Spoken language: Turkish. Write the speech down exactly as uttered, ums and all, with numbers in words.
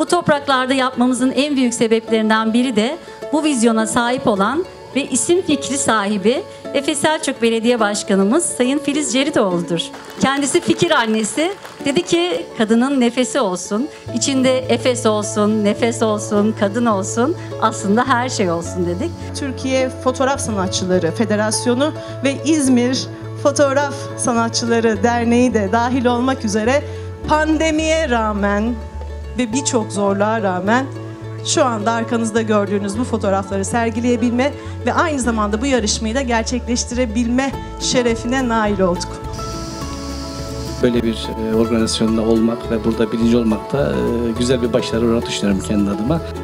Bu topraklarda yapmamızın en büyük sebeplerinden biri de bu vizyona sahip olan ve isim fikri sahibi Efes Selçuk Belediye Başkanımız Sayın Filiz Ceritoğlu'dur. Kendisi fikir annesi. Dedi ki kadının nefesi olsun. İçinde Efes olsun, nefes olsun, kadın olsun. Aslında her şey olsun dedik. Türkiye Fotoğraf Sanatçıları Federasyonu ve İzmir Fotoğraf Sanatçıları Derneği de dahil olmak üzere pandemiye rağmen ve birçok zorluğa rağmen şu anda arkanızda gördüğünüz bu fotoğrafları sergileyebilme ve aynı zamanda bu yarışmayı da gerçekleştirebilme şerefine nail olduk. Böyle bir organizasyonda olmak ve burada birinci olmak da güzel bir başarı olarak düşünüyorum kendi adıma.